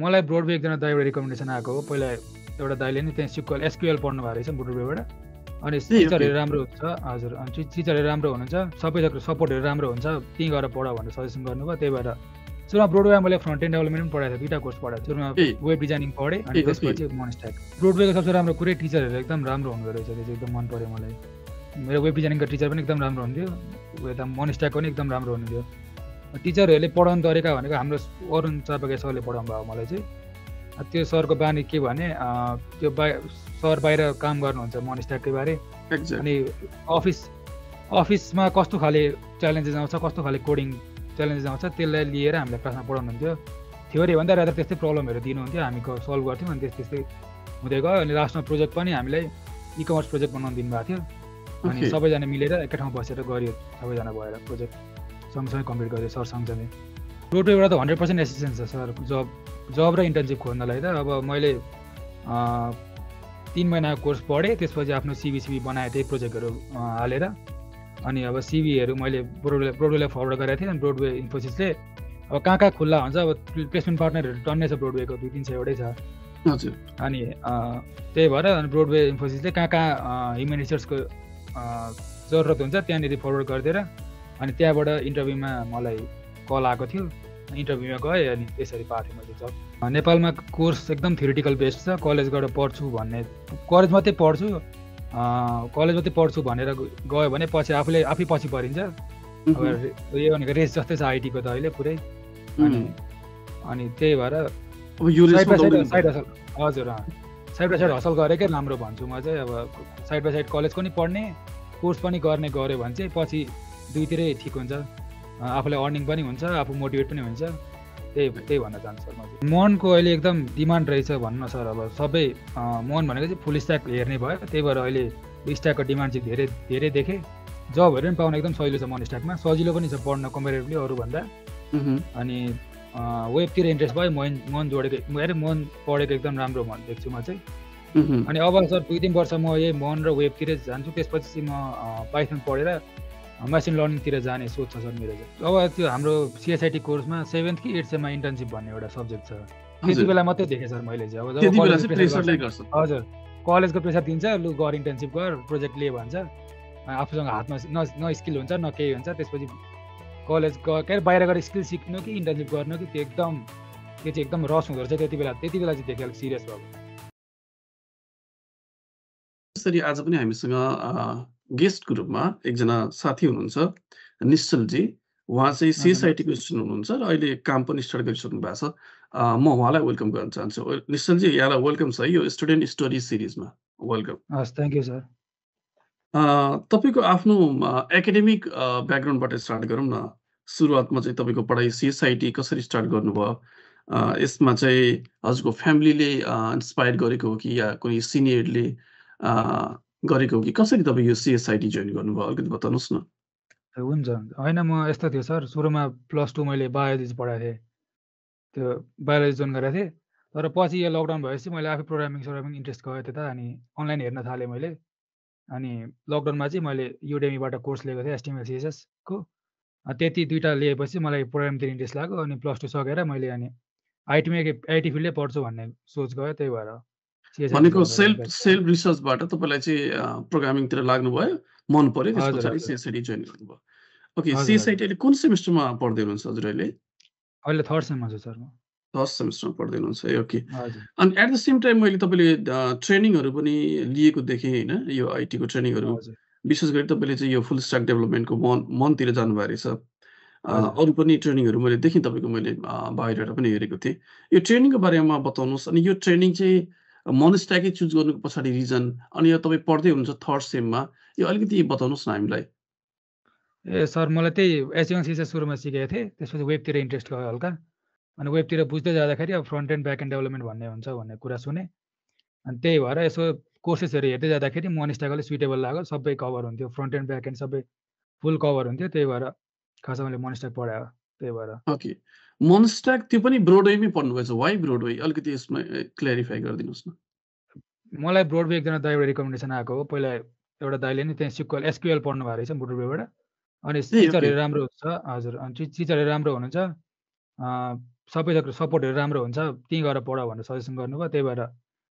मलाई ब्रोडवे एकजना दाइबाट रिकमेन्डेसन आएको हो। पहिला एउटा दाइले नि त्यहाँ SQL SQL पढ्नु भएको रहेछ ब्रोडवेबाट, अनि टिचरहरु राम्रो हुन्छ हजुर, अनि टिचरहरु राम्रो हुनुहुन्छ, सबै जग्गा सपोर्टहरु राम्रो हुन्छ, त्यही गरेर पढ भनेर सजेसन गर्नुभयो। त्यही भएर सुरुमा ब्रोडवेमा मैले फ्रन्ट एन्ड डेभलपमेन्ट पनि पढाएको थिएँ, दुईटा कोर्स पढाएको थिएँ। सुरुमा वेब डिजाइनिङ पढेँ अनि त्यसपछि मोनस्ट्याक। ब्रोडवेको सबसे राम्रो कुरा टिचरहरु एकदम राम्रो हुँदो रहेछ, त्यो चाहिँ एकदम मन पर्यो मलाई। मेरो वेब डिजाइनिङको टिचर पनि एकदम राम्रो हुन्थ्यो, उता मोनस्ट्याक पनि एकदम राम्रो हुन्थ्यो। टिचरहरुले पढाउने तरिका भनेको हाम्रो अरुण चापाके सरले पढाउनु भयो मलाई चाहिँ। त्यो सरको बानी के भने त्यो सर बाहिर काम गर्नुहुन्छ मोनस्ट्याककै बारे, अनि अफिसमा कस्तो खाले च्यालेन्जेस आउँछ, कस्तो खाले कोडिङ च्यालेन्जेस आउँछ, त्यसलाई लिएर हामीलाई क्लासमा पढाउनुहुन्थ्यो। थ्योरी भन्दा रादर त्यस्तै प्रब्लमहरू दिनुहुन्थ्यो, हामी सल्भ गर्थ्यौँ, अनि त्यस्तै हुँदै गयो। अनि लास्टमा प्रोजेक्ट पनि हामीलाई इकमर्स प्रोजेक्ट बनाउनु दिनुभएको थियो, अनि सबैजना मिलेर एकै ठाउँ बसेर गरियो, सबैजना भएर प्रोजेक्ट सँगसँगै कम्प्लिट गरेँ सरसँगसँगै। रोडवेबाट त 100% एसिस्टेन्स छ सर, जब र इन्टर्नसिप खोज्नलाई त। अब मैले 3 महिनाको कोर्स पढेँ, त्यसपछि आफ्नो सिबीसिबी बनाएँ, त्यही प्रोजेक्टहरू हालेर। अनि अब सिबीहरू मैले ब्रोडवेलाई फरवर्ड गरेको थिएँ, अनि ब्रोडवे इन्फोसिसले अब कहाँ कहाँ खुल्ला हुन्छ, अब प्लेसमेन्ट पार्टनरहरू टन्नै छ ब्रोडवेको, 200-300 एउटै छ हजुर। अनि त्यही भएर अनि ब्रोडवे इन्फोसिसले कहाँ कहाँ ह्युमन रिसोर्सको जरुरत हुन्छ त्यहाँनिर फरवर्ड गरिदिएर, अनि त्यहाँबाट इन्टरभ्यूमा मलाई कल आएको थियो, इन्टरभ्यूमा गएँ, अनि त्यसरी पाएँ मैले जब। नेपालमा कोर्स एकदम थ्योरिटिकल बेस्ड छ, कलेजबाट पढ्छु भन्ने, कलेज मात्रै पढ्छु भनेर गयो भने पछि आफै पछि परिन्छ। अब यो भनेको रेस जस्तै छ आइटीको त अहिले पुरै, अनि त्यही भएर हजुर साइड बाई साइड हसल गरेकै राम्रो भन्छु म चाहिँ। अब साइड बाई साइड कलेज पनि पढ्ने, कोर्स पनि गर्ने गऱ्यो भने चाहिँ पछि दुईतिरै ठिक हुन्छ, आफूलाई अर्निङ पनि हुन्छ, आफू मोटिभेट पनि हुन्छ। त्यही भन्न चाहन्छु सर म। मनको अहिले एकदम डिमान्ड रहेछ भन्न सर। अब सबै मन भनेको चाहिँ फुल स्ट्याक हेर्ने भयो, त्यही भएर अहिले स्ट्याकको डिमान्ड चाहिँ धेरै धेरै देखेँ। जबहरू पनि पाउन एकदम सजिलो छ मन स्ट्याकमा, सजिलो पनि छ पढ्न कम्पेरिटिभली अरूभन्दा। अनि वेबतिर इन्ट्रेस्ट भयो, मन जोडेको मन पढेको एकदम राम्रो देख्छु म चाहिँ। अनि अब सर 2-3 वर्ष म यही मन र वेबतिरै जान्छु, त्यसपछि म पाइथन पढेर मसिन लर्निङतिर जाने सोच छ सर मेरो चाहिँ। अब त्यो हाम्रो CSIT कोर्समा 7th कि 8th सेममा इन्टर्नसिप भन्ने एउटा सब्जेक्ट छ, त्यति बेला मात्रै देखेँ सर मैले चाहिँ। अब हजुर कलेजको प्रेसर दिन्छ, लु गर इन्टर्नसिप गर, प्रोजेक्ट लिए भन्छ, आफूसँग हातमा न स्किल हुन्छ न केही हुन्छ, त्यसपछि कलेज के बाहिर गएर स्किल सिक्नु कि इन्टर्नसिप गर्नु कि, त्यो एकदम त्यो चाहिँ एकदम रस हुँदो रहेछ। त्यति बेला चाहिँ देखेर सिरियस भएको। यसरी आज पनि हामीसँग गेस्टको रूपमा एकजना साथी हुनुहुन्छ निश्चलजी, उहाँ चाहिँ CSITको स्टुडेन्ट हुनुहुन्छ र अहिले काम पनि स्टार्ट गरिसक्नु भएको छ। म उहाँलाई वेलकम गर्न चाहन्छु। निश्चलजी यहाँलाई वेलकम छ यो स्टुडेन्ट स्टोरी सिरिजमा, वेलकम। हस्, थ्याङ्क यू सर। तपाईँको आफ्नो एकाडेमिक ब्याकग्राउन्डबाट स्टार्ट गरौँ न। सुरुवातमा चाहिँ तपाईँको पढाइ CSIT कसरी स्टार्ट गर्नुभयो, यसमा चाहिँ हजुरको फ्यामिलीले इन्सपायर गरेको हो कि या कुनै सिनियरले गरेको हो कि, कसरी तपाईँ यो CSIT जोइन गर्नुभयो अलिकति बताउनुहोस् न। हुन्छ होइन, म यस्तो थियो सर, सुरुमा +2 मैले बायोलोजी पढाएको थिएँ, त्यो बायोलोजी जोइन गरेको थिएँ। तर पछि यो लकडाउन भएपछि मैले आफै प्रोग्रामिङ इन्ट्रेस्ट गयो त्यता, अनि अनलाइन हेर्न थालेँ मैले। अनि लकडाउनमा चाहिँ मैले युडेमीबाट कोर्स लिएको थिएँ HTML CSS को, त्यति दुईवटा लिएपछि मलाई प्रोग्रामतिर इन्ट्रेस्ट लाग्यो। अनि +2 सकेर मैले अनि आइटी फिल्डै पढ्छु भन्ने सोच गयो। त्यही भएर भनेको सेल्फ रिसर्चबाट तपाईँलाई चाहिँ प्रोग्रामिङतिर लाग्नुभयो, मन पर्यो, त्यस पछाडि CSIT जोइन गर्नुभयो। ओके, CSIT अहिले कुन सेमेस्टरमा पढ्दै हुनुहुन्छ हजुर? अहिले 3rd सेममा छु सर म। 3rd सेमेस्टरमा पढ्दै हुनुहुन्छ, ओके। अनि एट द सेम टाइम मैले तपाईँले ट्रेनिङहरू पनि लिएको देखेँ होइन, यो आइटीको ट्रेनिङहरू, विशेष गरी तपाईँले चाहिँ यो फुल स्ट्याक डेभलपमेन्टको मनतिर जानुभएको रहेछ। अरू पनि ट्रेनिङहरू मैले देखेँ तपाईँको, मैले बाहिरबाट पनि हेरेको थिएँ। यो ट्रेनिङको बारेमा बताउनुहोस्, अनि यो ट्रेनिङ चाहिँ मोनस्ट्याकै चुज गर्नुको पछाडि रिजन, अनि यो तपाईँ पढ्दै हुनुहुन्छ 3rd सेममा, यो अलिकति बताउनुहोस् न हामीलाई। ए सर, मलाई त्यही HTML CSS सुरुमा सिकेको थिएँ, त्यसपछि वेबतिर इन्ट्रेस्ट गयो हल्का। अनि वेबतिर बुझ्दै जाँदाखेरि अब front end back end development भन्ने हुन्छ भन्ने कुरा सुने, अनि त्यही भएर यसो कोर्सेसहरू हेर्दै जाँदाखेरि मोनस्ट्याकले सुइटेबल लाग्यो, सबै कभर हुन्थ्यो, फ्रन्ट एन्ड ब्याक एन्ड सबै फुल कभर हुन्थ्यो। त्यही भएर खासमा मैले मोनस्ट्याक पढायो। त्यही भएर ओके, मोनस्ट्याक त्यो पनि ब्रोडवेमै पढ्नुभएछ, वाइ ब्रोडवे अलिकति यसमा क्ल्यारिफाई गरिदिनुहोस् न। मलाई ब्रोडवे एकजना दाइबाट रिकमेन्डेसन आएको हो, पहिला एउटा दाइले नि त्यहाँ SQL पढ्नु भएको रहेछ ब्रोडवेबाट, अनि टिचरहरू राम्रो हुन्छ हजुर, अनि टिचरहरू राम्रो हुनुहुन्छ, सबै सपोर्टहरु राम्रो हुन्छ त्यही गरेर पढ भनेर सजेसन गर्नुभयो त्यही भएर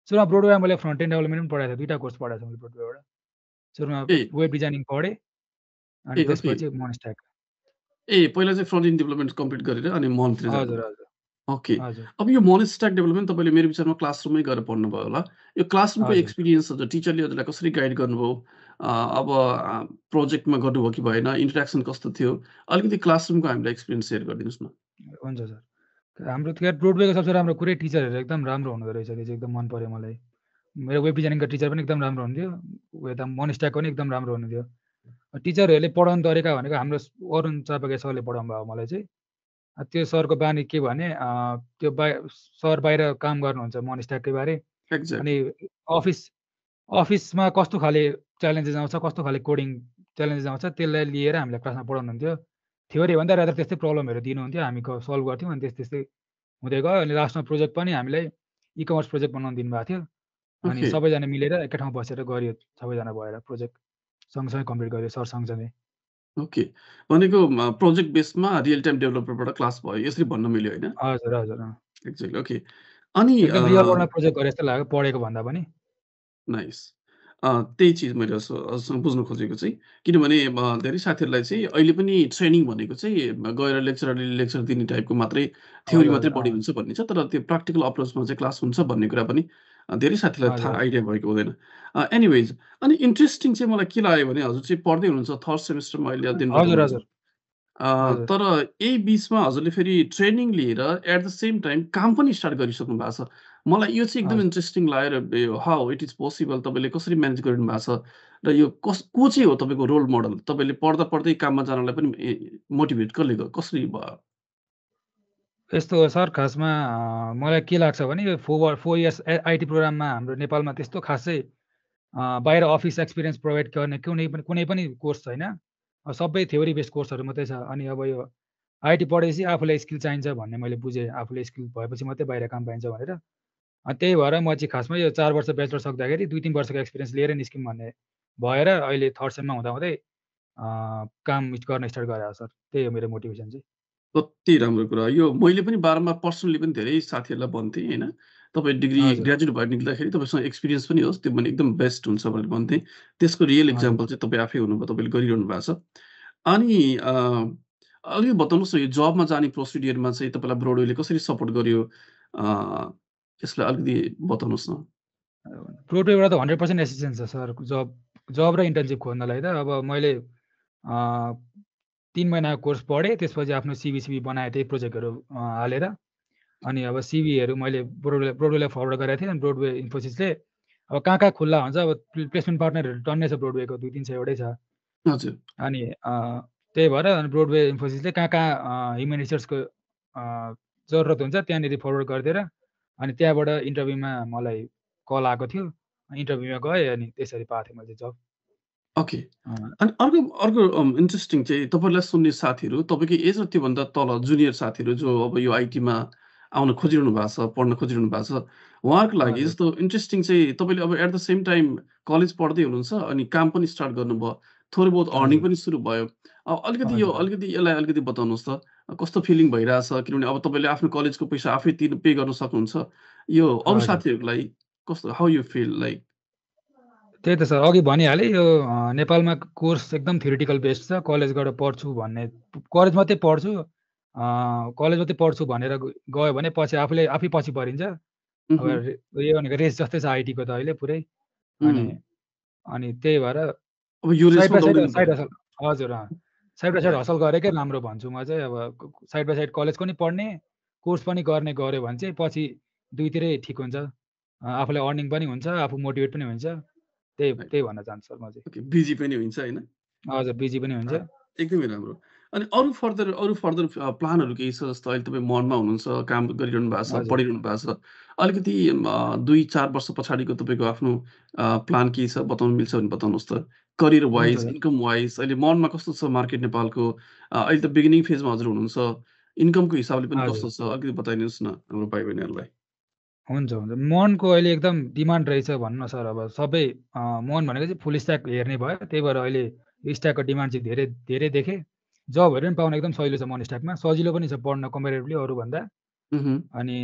सुरुमा ब्रोडवेमा मैले फ्रन्ट एन्ड डेभलपमेन्ट पनि पढाएको थिएँ दुईटा कोर्स पढाएको थिएँ मैले ब्रोडवेबाट सुरुमा वेब डिजाइनिङ पढे अनि त्यसपछि मोनस्ट्याक ए पहिला चाहिँ फ्रन्ट एन्ड डेभलपमेन्ट कम्प्लिट गरेर अनि मोनस्ट्याक हजुर हजुर ओके अब यो मोनस्ट्याक डेभलपमेन्ट तपाईले मेरो विचारमा क्लासरुममै गरेर पढ्नु भयो होला यो क्लासरुमको एक्सपीरियन्स हजुर टिचरले हजुरलाई कसरी गाइड गर्नुभयो अब प्रोजेक्टमा गर्नुभयो कि भएन इन्टरेक्सन कस्तो थियो अलिकति क्लासरुमको हामीलाई एक्सपीरियन्स शेयर गरिदिनुस् न हुन्छ सर हाम्रो त्यहाँ ब्रोडवेको सबसे राम्रो कुरै टिचरहरु एकदम राम्रो हुनुहुँदो रहेछ त्यो चाहिँ एकदम मन पर्यो मलाई मेरो वेब डिजाइनिङको टिचर पनि एकदम राम्रो हुनुहुन्थ्यो उता मोनस्ट्याकको पनि एकदम राम्रो हुनुहुन्थ्यो टिचरहरुले पढाउन तरिका भनेको हाम्रो अरुण चापाके सरले पढाउनु भयो मलाई चाहिँ त्यो सरको बानी के भने त्यो सर बाहिर काम गर्नुहुन्छ मोनस्ट्याककै बारे अनि अफिसमा कस्तो खाले च्यालेन्जेस आउँछ कस्तो खाले कोडिङ च्यालेन्जेस आउँछ त्यसलाई लिएर हामीलाई क्लासमा पढाउनुहुन्थ्यो थ्योरी भन्दा रादर त्यस्तै प्रब्लमहरु दिनुहुन्थ्यो हामी सल्भ गर्थ्यौं अनि त्यस्तै हुँदै गयो अनि लास्टमा प्रोजेक्ट पनि हामीलाई ई-कमर्स प्रोजेक्ट बनाउन दिनुभएको थियो अनि सबैजना मिलेर एकै ठाउँ बसेर गरियो सबैजना भएर प्रोजेक्ट सँगसँगै कम्प्लिट गरियो सर सँगसँगै ओके भनेको प्रोजेक्ट बेसमा रियल टाइम डेभलपरबाट क्लास भयो यसरी भन्न मिल्यो हैन हजुर हजुर एक्ज्याक्टली ओके अनि रियल वर्ल्डमा प्रोजेक्ट गरे जस्तो लाग्यो पढेको भन्दा पनि नाइस त्यही चीज मैले बुझ्न खोजेको चाहिँ किनभने धेरै साथीहरूलाई चाहिँ अहिले पनि ट्रेनिङ भनेको चाहिँ गएर लेक्चरले लेक्चर दिने टाइपको मात्रै थ्योरी मात्रै पढ्ने हुन्छ भन्ने छ तर त्यो प्र्याक्टिकल अप्रोचमा चाहिँ क्लास हुन्छ भन्ने कुरा पनि धेरै साथीलाई थाहा आइडिया भएको हुँदैन एनिवेज अनि इन्ट्रेस्टिङ चाहिँ मलाई के लाग्यो भने हजुर चाहिँ पढ्दै हुनुहुन्छ थर्ड सेमेस्टरमा अहिले अध्ययन हजुर हजुर तर यही बिचमा हजुरले फेरि ट्रेनिङ लिएर एट द सेम टाइम काम पनि स्टार्ट गरिसक्नु भएको छ मलाई यो चाहिँ एकदम इन्ट्रेस्टिङ लाग्यो हाउ इट इज पोसिबल तपाईँले कसरी म्यानेज गरिनु भएको छ र यो को चाहिँ हो तपाईँको रोल मोडल तपाईँले पढ्दा पढ्दै काममा जानलाई पनि मोटिभेट कसले कसरी भयो यस्तो सर खासमा मलाई के लाग्छ भने यो 4 इयर्स आईटी प्रोग्राममा हाम्रो नेपालमा त्यस्तो खासै बाहिर अफिस एक्सपिरियन्स प्रोभाइड गर्ने कुनै पनि कोर्स छैन सबै थ्योरी बेस्ड कोर्सहरु मात्रै छ अनि अब यो आईटी पढेपछि आफुलाई स्किल चाहिन्छ भन्ने मैले बुझे आफुलाई स्किल भएपछि मात्रै बाहिर काम पाइन्छ भनेर अनि त्यही भएर म चाहिँ खासमा यो 4 वर्ष ब्याचलर सक्दाखेरि 2-3 वर्षको एक्सपिरियन्स लिएर निस्किम भन्ने भएर अहिले थर्ड सेममा हुँदाहुँदै काम गर्न स्टार्ट गरे सर त्यही हो मेरो मोटिभेसन चाहिँ कति राम्रो कुरा यो मैले पनि बारेमा पर्सनली पनि धेरै साथीहरूलाई भन्थेँ हैन तपाईँ डिग्री ग्रेजुएट भएर निक्दाखेरि तपाईसँग एक्सपिरियन्स पनि होस् त्यो पनि एकदम बेस्ट हुन्छ भनेर भन्थेँ त्यसको रियल एक्जाम्पल चाहिँ तपाईँ आफै हुनुभयो तपाईँले गरिरहनु भएको छ अनि अलिक बताउनुहोस् न यो जबमा जाने प्रोसिडियरमा चाहिँ तपाईँलाई ब्रोडवेले कसरी सपोर्ट गर्यो यसलाई अलिकति बताउनुहोस् न ब्रोडवेबाट त 100% एसिस्टेन्स छ सर जब र इन्टर्नसिप खोज्नलाई त अब मैले 3 महिनाको कोर्स पढेँ त्यसपछि आफ्नो सिबीसीबी बनाए त्यही प्रोजेक्टहरु हालेर अनि अब सिबीहरु मैले ब्रोडवेलाई फरवर्ड गरेको थिएँ अनि ब्रोडवे इन्फोसिसले अब कहाँ खुल्ला हुन्छ अब प्लेसमेन्ट पार्टनरहरु टन्नै छ ब्रोडवेको 2-300 एउटै छ हजुर अनि त्यही भएर अनि ब्रोडवे इन्फोसिसले कहाँ ह्युमन रिसोर्सको जरुरत हुन्छ त्यहाँनेरि फरवर्ड गरिदिएर अनि त्यहाँबाट इन्टरभ्युमा मलाई कल आएको थियो इन्टरभ्युमा गएँ अनि त्यसरी पाएको थिएँ मैले जब ओके अनि अर्को इन्ट्रेस्टिङ चाहिँ तपाईलाई सुन्ने साथीहरु तपाईको एज र त्योभन्दा तल जुनियर साथीहरु जो अब यो आईटीमा आउन खोजिरहनु भएको छ पढ्न खोजिरहनु भएको छ उहाँको लागि जस्तो इन्ट्रेस्टिङ चाहिँ तपाईले अब at the same time college पढ्दै हुनुहुन्छ अनि काम पनि स्टार्ट गर्नुभयो थोरै बहुत अर्निङ पनि सुरु भयो अब यसलाई अलिकति बताउनुहोस् त कस्तो फिलिङ भइरहेछ किनभने अब तपाईले आफ्नो कलेजको पैसा आफै पे गर्न सक्नुहुन्छ यो अरु साथीहरुको लागि कस्तो हाउ यु फिल लाइक त्यही त सर अघि भनिहालेँ यो नेपालमा कोर्स एकदम थ्योरिटिकल बेस्ड छ कलेज मात्रै पढ्छु भनेर गयो भने पछि आफै पछि परिन्छ अब यो भनेको रेस जस्तै छ आईटी को त अहिले पुरै अनि त्यही भएर अब यो साइड बाइ साइड हसल गरेकै राम्रो भन्छु म चाहिँ अब साइड बाइ साइड कलेज पनि पढ्ने कोर्स पनि गर्ने गर्यो भने चाहिँ पछि दुईतिरै ठिक हुन्छ आफूलाई अर्निङ पनि हुन्छ आफू मोटिभेट पनि हुन्छ त्यही भन्न चाहन्छु सर म चाहिँ बिजी पनि हुन्छ हैन हजुर बिजी पनि हुन्छ एकदमै राम्रो अनि अरु फर्दर प्लानहरु केही छ जस्तो अहिले तपाई मनमा हुनुहुन्छ काम गरिरहनु भएको छ पढिरहनु भएको छ अलिकति 2-4 वर्ष पछाडीको तपाईको आफ्नो प्लान के छ बताउनु मिल्छ भने बताउनुस् त करियर वाइज इन्कम वाइज अहिले मनमा कस्तो छ मार्केट नेपालको अहिले त बिगिनिङ फेजमा हजुर हुनुहुन्छ इन्कमको हिसाबले पनि कस्तो छ अलिकति बताइदिनुस् न हाम्रो भाइ बहिनीहरुलाई हुन्छ मनको अहिले एकदम डिमान्ड रहेछ भन्नु सर अब सबै मन भनेको चाहिँ फुल स्ट्याक हेर्ने भयो त्यही भएर अहिले स्ट्याकको डिमान्ड चाहिँ धेरै धेरै देखेँ job haru pani ekdam sahilu cha mani stack ma sajilo pani cha padna comparatively aru bhanda ani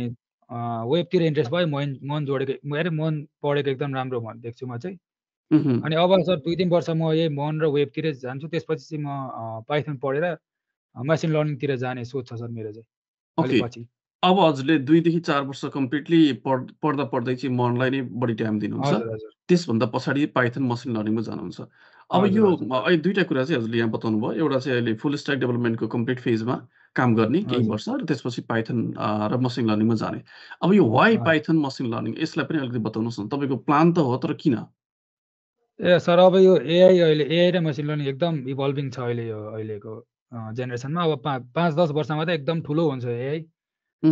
web tira interest bhayo मन जोडेको मेरो मन पढेको एकदम राम्रो भन् देख्छु म चाहिँ अनि अब सर 2-3 वर्ष म यही मन र वेब तिर जान्छु त्यसपछि चाहिँ म पाइथन पढेर मसिन लर्निङ तिर जाने सोच छ सर मेरो चाहिँ ओके अब हजुरले 2 देखि 4 वर्ष कम्प्लिटली पढ्दा पढ्दै चाहिँ मनलाई नै बढी टाइम दिनुहुन्छ त्यस भन्दा पछाडी पाइथन मसिन लर्निङमा जानुहुन्छ अब यो दुईटा कुरा चाहिँ हजुरले यहाँ बताउनु भयो एउटा चाहिँ अहिले फुल स्टैक डेभलपमेन्टको कम्प्लिट फेजमा काम गर्ने केही वर्ष र त्यसपछि पाइथन र मसिन लर्निङमा जाने अब यो वाइ पाइथन मसिन लर्निङ यसलाई पनि अलिकति बताउनुस् न तपाईको प्लान त हो तर किन ए सर अब यो एआई अहिले एआई र मसिन लर्निङ एकदम इभल्भिङ छ अहिले यो अहिलेको जेनेरेसनमा अब 5-10 वर्षमा त एकदम ठुलो हुन्छ एआई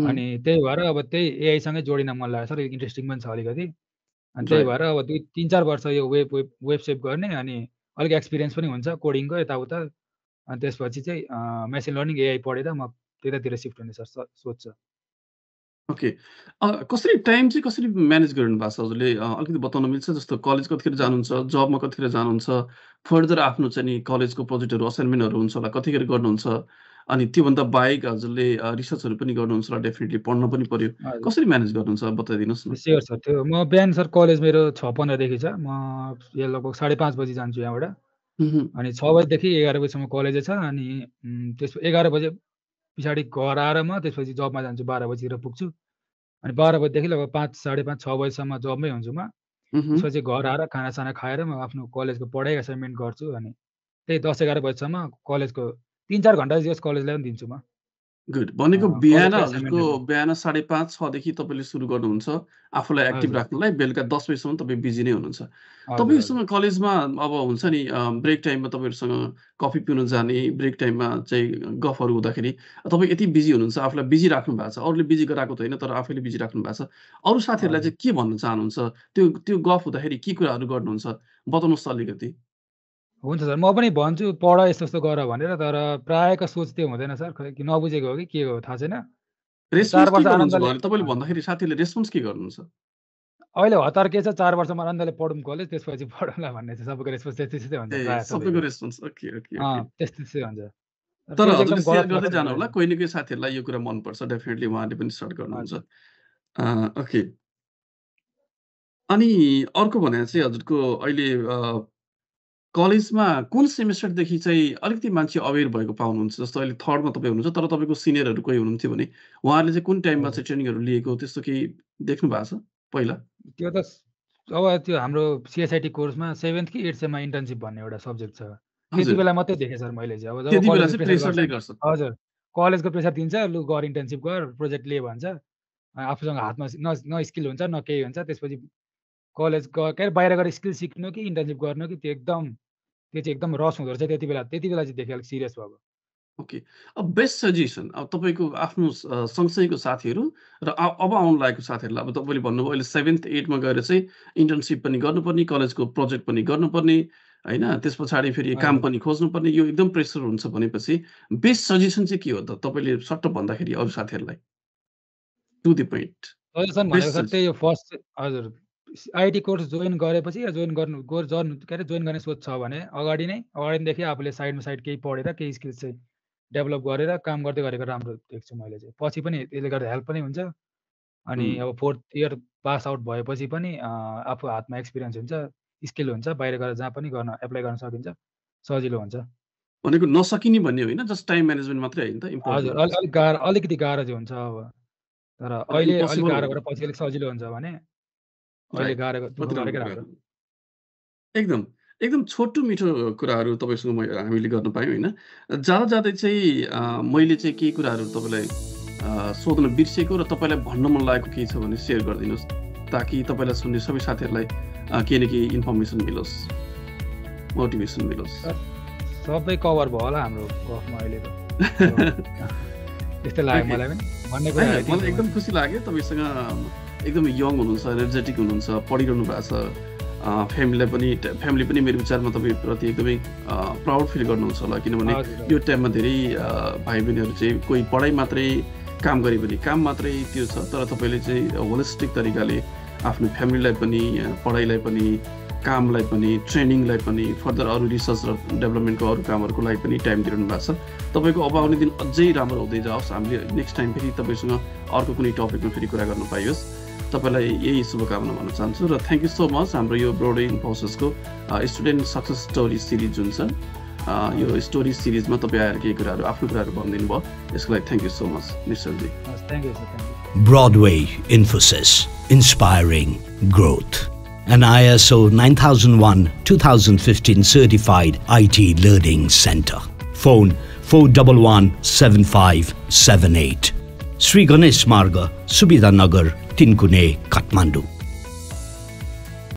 अनि त्यही भएर अब त्यही एआई सँगै जोडिन मन लाग्यो सर इन्ट्रेस्टिङ पनि छ अलिकति अनि त्यही भएर अब 2-3-4 वर्ष यो वेबसेप गर्ने अनि अलिक एक्सपिरियन्स पनि हुन्छ कोडिङको यताउता अनि त्यसपछि चाहिँ मेसिन लर्निङ एआई पढेर म त्यतातिर शिफ्ट हुने सर सोच छ ओके कसरी टाइम चाहिँ कसरी म्यानेज गर्नु भएको छ हजुरले अलिकति बताउन मिल्छ जस्तो कलेज कतिखेर जानुहुन्छ जबमा कतिखेर जानुहुन्छ फर्दर आफ्नो चाहिँ नि कलेजको प्रोजेक्टहरु असाइनमेन्टहरु हुन्छ होला कतिखेर गर्नुहुन्छ अनि त्यो भन्दा बाहेक हजुरले रिसर्चहरु पनि गर्नुहुन्छ होला डेफिनेटली पढ्न पनि पर्यो कसरी म्यानेज गर्नुहुन्छ बताइदिनुस् न स्योर सर त्यो म बिहान सर कलेज मेरो 6:15 देखि छ म यहाँ लगभग 5:30 बजे जान्छु यहाँबाट अनि 6 बजेदेखि 11 बजेसम्म कलेज छ अनि त्यसपछि 11 बजे पछाडी घर आएर म त्यसपछि जबमा जान्छु 12 बजेतिर पुग्छु अनि 12 बजेदेखि लगभग 5:30-5:30-6 बजेसम्म जबमै हुन्छु म त्यसपछि घर आएर खानासाना खाएर म आफ्नो कलेजको पढाइ असाइनमेन्ट गर्छु अनि त्यही 10-11 बजेसम्म कलेजको 3-4 घण्टा जस कलेजलाई पनि दिन्छु म गुड भनेको बिहान 5:30-6 देखि तपाईले सुरु गर्नुहुन्छ आफूलाई एक्टिभ राख्नलाई बेलुका 10 बजेसम्म तपाई बिजी नै हुनुहुन्छ तपाईसँग कलेजमा अब हुन्छ नि ब्रेक टाइममा तपाईहरुसँग कफी पिउन जाने ब्रेक टाइममा चाहिँ गफहरु हुँदाखेरि तपाई यति बिजी हुनुहुन्छ आफूलाई बिजी राख्नु भएको छ अरूले बिजी गराएको त हैन तर आफैले बिजी राख्नु भएको छ अरु साथीहरुलाई चाहिँ के भन्न चाहनुहुन्छ त्यो गफ हुँदाखेरि के कुराहरु गर्नुहुन्छ बताउनुस् अलिकति हुन्छ सर म पनि भन्छु पढ यस्तो यस्तो गर भनेर तर प्रायको सोच त्यो हुँदैन सर कि नबुझेको हो कि के हो थाहा छैन अहिले हतार के छ 4 वर्षमा आनन्दले पढौँ कलेज त्यसपछि पढौँला भन्ने छ सबैको रेस्पोन्स त्यस्तै हुन्छ सबैको रेस्पोन्स ओके ओके त्यस्तै हुन्छ तर हजुरले शेयर गर्दै जानु होला कुनै न कुनै साथीहरुलाई यो कुरा मन पर्छ डेफिनेटली उहाँले पनि स्टार्ट गर्नुहुन्छ ओके अनि अर्को भने चाहिँ हजुरको अहिले कलेजमा कुन सेमेस्टर देखि चाहिँ अलिकति मान्छे अवेयर भएको पाउनुहुन्छ जस्तो अहिले 3rd मा तपाई हुनुहुन्छ तर तपाईको सिनियरहरु कोही हुनुहुन्थ्यो भने उहाँहरुले चाहिँ कुन टाइममा चाहिँ ट्रेनिङहरु लिएको त्यस्तो के देख्नु भएको छ पहिला त्यो त अब त्यो हाम्रो सीएसआईटी कोर्समा 7th कि 8th सेममा इन्टर्नशिप भन्ने एउटा सब्जेक्ट छ त्यति बेला मात्रै देखे सर मैले चाहिँ अब जब कलेज प्रेसरले गर्छ हजुर कलेजको प्रेसर दिन्छ लु गर इन्टर्नशिप गर प्रोजेक्ट ले भन्छ आफूसँग हातमा न स्किल हुन्छ न केही हुन्छ त्यसपछि कलेज गएर बाहिर गएर स्किल सिक्नु कि इन्टर्नशिप गर्नु कि त्यो एकदम रस हुँदो रहेछ त्यति बेला चाहिँ देखेँ अलिक सिरियस भएको ओके अब बेस्ट सजेसन अब तपाईको आफ्नो सँगसँगैको साथीहरु र अब आउन लागेको साथीहरुलाई अब तपाईले भन्नुभयो अहिले 7th-8th मा गएर चाहिँ इन्टर्नशिप पनि गर्नुपर्ने कलेजको प्रोजेक्ट पनि गर्नुपर्ने हैन त्यसपछि फेरि काम पनि खोज्नुपर्ने यो एकदम प्रेसर हुन्छ भनेपछि बेस्ट सजेसन चाहिँ के हो त तपाईले सट्ट भन्दाखेरि अरु साथीहरुलाई टु द पॉइन्ट सजेसन भनेको सर त्यो फर्स्ट हजुर आईटी कोर्स जोइन गरेपछि या जोइन गर्ने सोच छ भने अगाडिदेखि आफूले साइडमा साइड केही पढेर केही स्किल चाहिँ डेभलप गरेर काम गर्दै गरेको राम्रो देख्छु मैले चाहिँ पछि पनि त्यसले गर्दा हेल्प पनि हुन्छ अनि अब 4th इयर पास आउट भएपछि पनि आफू हातमा एक्सपिरियन्स हुन्छ स्किल हुन्छ बाहिर गएर जहाँ पनि गर्न एप्लाई गर्न सकिन्छ सजिलो हुन्छ भनेको नसकिने भन्ने होइन जस्ट टाइम म्यानेजमेन्ट मात्रै हैन त हजुर अलिकति गाह्रो चाहिँ हुन्छ अब तर अहिले अलिक गाह्रो भएर पछि अलिक सजिलो हुन्छ भने एकदम छोटो मिठो कुराहरु तपाईसँग हामीले गर्न पायौं हैन जाँदै चाहिँ मैले चाहिँ के कुराहरु तपाईलाई सोध्न बिर्सेको र तपाईलाई भन्न मन लागेको के छ भने शेयर गरिदिनुस् ताकि तपाईलाई सुन्ने सबै साथीहरुलाई केही न केही इन्फर्मेसन मिलोस् मोटिभेसन मिलोस् सबै कभर भयो होला हाम्रो गफमा अहिले त्यस्तो लाग्यो मलाई पनि भन्ने कुरा मलाई एकदम खुसी लाग्यो तपाईसँग एकदमै यङ हुनुहुन्छ एनर्जेटिक हुनुहुन्छ पढिरहनु भएको छ फ्यामिली पनि मेरो विचारमा तपाईप्रति एकदमै प्राउड फिल गर्नुहुन्छ होला किनभने यो टाइममा धेरै भाइ बहिनीहरु चाहिँ कोही पढाइ मात्रै काम गरे पनि काम मात्रै त्यो छ तर तपाईले चाहिँ होलिस्टिक तरिकाले आफ्नो फ्यामिलीलाई पनि पढाइलाई पनि कामलाई पनि ट्रेनिङलाई पनि फर्दर अरु रिसर्च र डेभलपमेन्टको अरु कामहरुको लागि पनि टाइम दिइरहनु भएको छ तपाईको अब आउने दिन अझै राम्रो हुँदै जाओस् हामीले नेक्स्ट टाइम फेरि तपाईसँग अर्को कुनै टपिकमा फेरि कुरा गर्न पाइयोस् तपाईलाई यही शुभकामना भन्न चाहन्छु र थ्यांक यू सो मच हाम्रो यो ब्रोडवे इन्फोसिसको स्टुडेन्ट सक्सेस स्टोरी सिरिज जुन छ यो स्टोरी सिरिजमा तपाई आएर केही कुराहरु आफ्नो कुराहरु भन्दिनु भयो यसको लागि thank you so much Nishchal ji thank you sir thank you Broadway Infosys inspiring growth An ISO 9001-2015 certified IT Learning Center. Phone 4117578. Sri Ganesh Marga, Subida Nagar, Tinkune, Kathmandu.